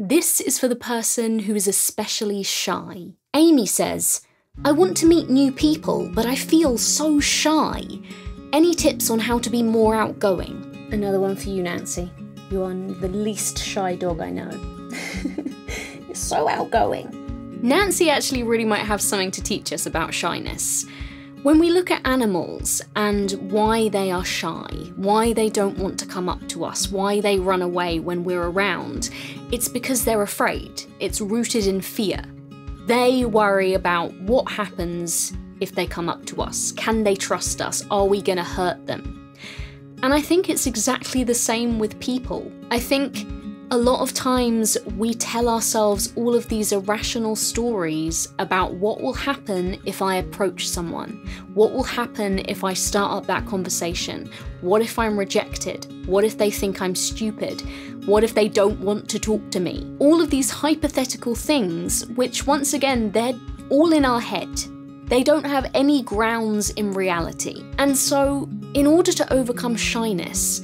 This is for the person who is especially shy. Amy says, I want to meet new people, but I feel so shy. Any tips on how to be more outgoing? Another one for you, Nancy. You are the least shy dog I know. You're so outgoing. Nancy actually really might have something to teach us about shyness. When we look at animals and why they are shy, why they don't want to come up to us, why they run away when we're around, it's because they're afraid. It's rooted in fear. They worry about what happens if they come up to us. Can they trust us? Are we going to hurt them? And I think it's exactly the same with people. I think a lot of times we tell ourselves all of these irrational stories about what will happen if I approach someone, what will happen if I start up that conversation, what if I'm rejected, what if they think I'm stupid, what if they don't want to talk to me. All of these hypothetical things, which once again, they're all in our head. They don't have any grounds in reality. And so in order to overcome shyness,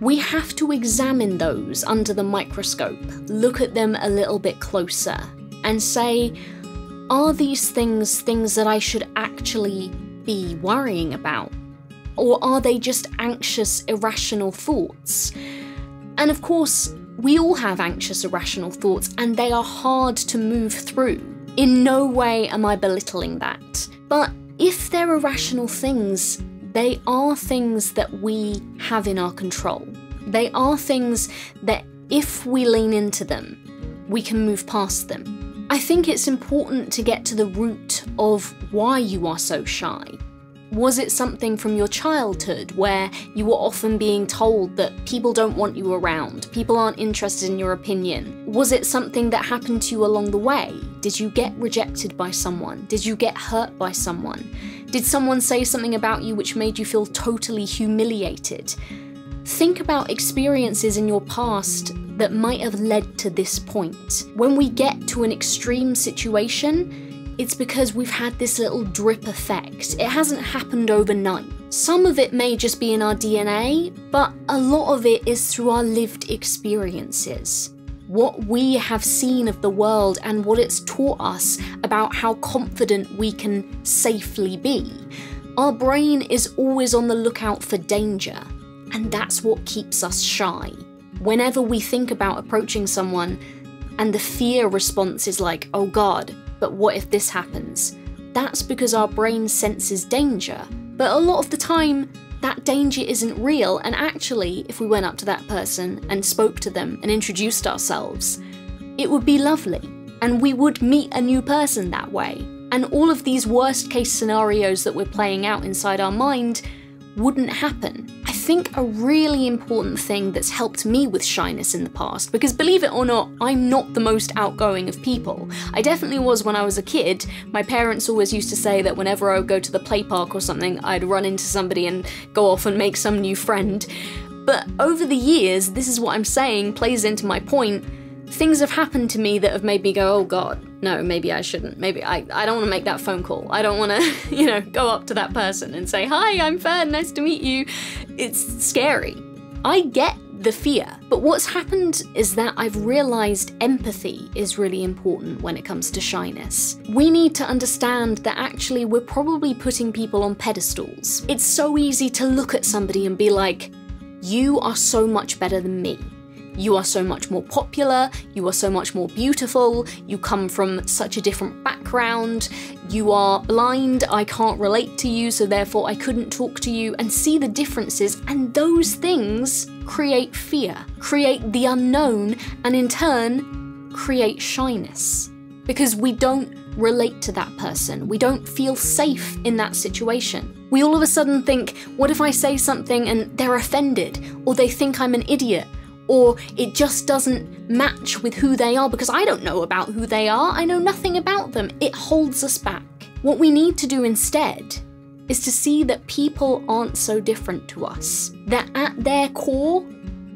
we have to examine those under the microscope, look at them a little bit closer, and say, are these things that I should actually be worrying about? Or are they just anxious, irrational thoughts? And of course, we all have anxious, irrational thoughts, and they are hard to move through. In no way am I belittling that. But if they're irrational things, they are things that we have in our control. They are things that if we lean into them, we can move past them. I think it's important to get to the root of why you are so shy. Was it something from your childhood where you were often being told that people don't want you around, people aren't interested in your opinion? Was it something that happened to you along the way? Did you get rejected by someone? Did you get hurt by someone? Did someone say something about you which made you feel totally humiliated? Think about experiences in your past that might have led to this point. When we get to an extreme situation, it's because we've had this little drip effect. It hasn't happened overnight. Some of it may just be in our DNA, but a lot of it is through our lived experiences. What we have seen of the world and what it's taught us about how confident we can safely be. Our brain is always on the lookout for danger, and that's what keeps us shy. Whenever we think about approaching someone and the fear response is like, oh God, but what if this happens? That's because our brain senses danger. But a lot of the time, that danger isn't real, and actually, if we went up to that person and spoke to them and introduced ourselves, it would be lovely, and we would meet a new person that way. And all of these worst-case scenarios that we're playing out inside our mind wouldn't happen. I think a really important thing that's helped me with shyness in the past, because believe it or not, I'm not the most outgoing of people. I definitely was when I was a kid. My parents always used to say that whenever I would go to the play park or something, I'd run into somebody and go off and make some new friend. But over the years, this is what I'm saying plays into my point. Things have happened to me that have made me go, oh God, no, maybe I shouldn't. Maybe I don't want to make that phone call. I don't want to, go up to that person and say, hi, I'm Fern, nice to meet you. It's scary. I get the fear. But what's happened is that I've realized empathy is really important when it comes to shyness. We need to understand that actually we're probably putting people on pedestals. It's so easy to look at somebody and be like, you are so much better than me. You are so much more popular, you are so much more beautiful, you come from such a different background, you are blind, I can't relate to you, so therefore I couldn't talk to you, and see the differences, and those things create fear, create the unknown, and in turn, create shyness. Because we don't relate to that person, we don't feel safe in that situation. We all of a sudden think, what if I say something and they're offended, or they think I'm an idiot? Or it just doesn't match with who they are because I don't know about who they are, I know nothing about them. It holds us back. What we need to do instead is to see that people aren't so different to us. That at their core,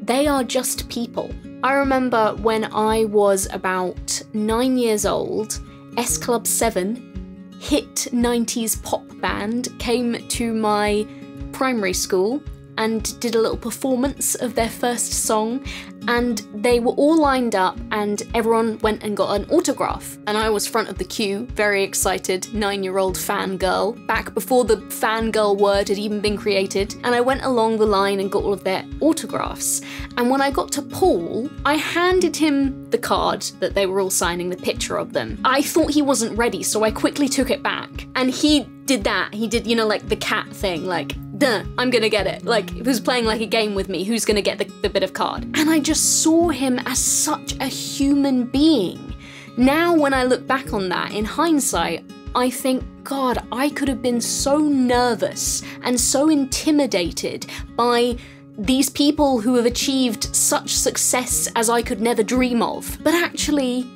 they are just people. I remember when I was about 9 years old, S Club 7, hit 90s pop band, came to my primary school and did a little performance of their first song, and they were all lined up and everyone went and got an autograph. And I was front of the queue, very excited, 9-year-old fangirl, back before the fangirl word had even been created. And I went along the line and got all of their autographs. And when I got to Paul, I handed him the card that they were all signing, the picture of them. I thought he wasn't ready, so I quickly took it back. And he did that. He did, you know, like the cat thing, like, duh, I'm gonna get it. Like, who's playing like a game with me? Who's gonna get the bit of card? And I just saw him as such a human being. Now, when I look back on that in hindsight, I think, God, I could have been so nervous and so intimidated by these people who have achieved such success as I could never dream of. But actually,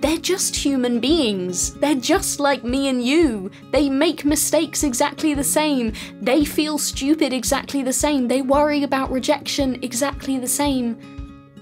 they're just human beings. They're just like me and you. They make mistakes exactly the same. They feel stupid exactly the same. They worry about rejection exactly the same.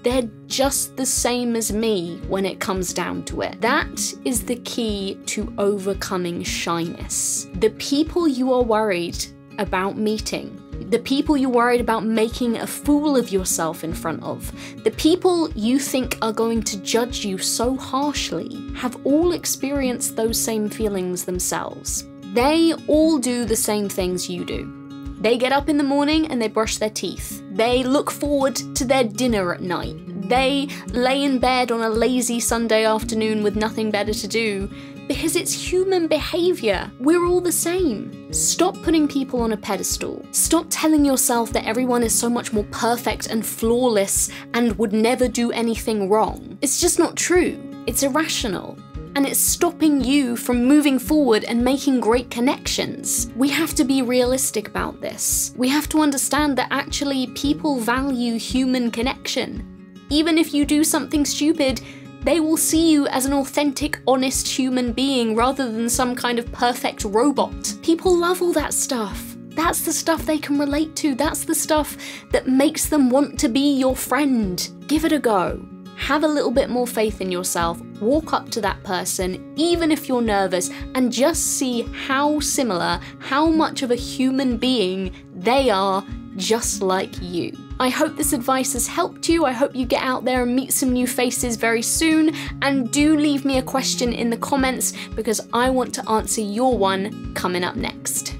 They're just the same as me when it comes down to it. That is the key to overcoming shyness. The people you are worried about meeting, the people you're worried about making a fool of yourself in front of, the people you think are going to judge you so harshly, have all experienced those same feelings themselves. They all do the same things you do. They get up in the morning and they brush their teeth. They look forward to their dinner at night. They lay in bed on a lazy Sunday afternoon with nothing better to do, because it's human behavior. We're all the same. Stop putting people on a pedestal. Stop telling yourself that everyone is so much more perfect and flawless and would never do anything wrong. It's just not true. It's irrational. And it's stopping you from moving forward and making great connections. We have to be realistic about this. We have to understand that actually people value human connection. Even if you do something stupid, they will see you as an authentic, honest human being rather than some kind of perfect robot. People love all that stuff. That's the stuff they can relate to. That's the stuff that makes them want to be your friend. Give it a go. Have a little bit more faith in yourself. Walk up to that person, even if you're nervous, and just see how similar, how much of a human being they are, just like you. I hope this advice has helped you. I hope you get out there and meet some new faces very soon. And do leave me a question in the comments, because I want to answer your one coming up next.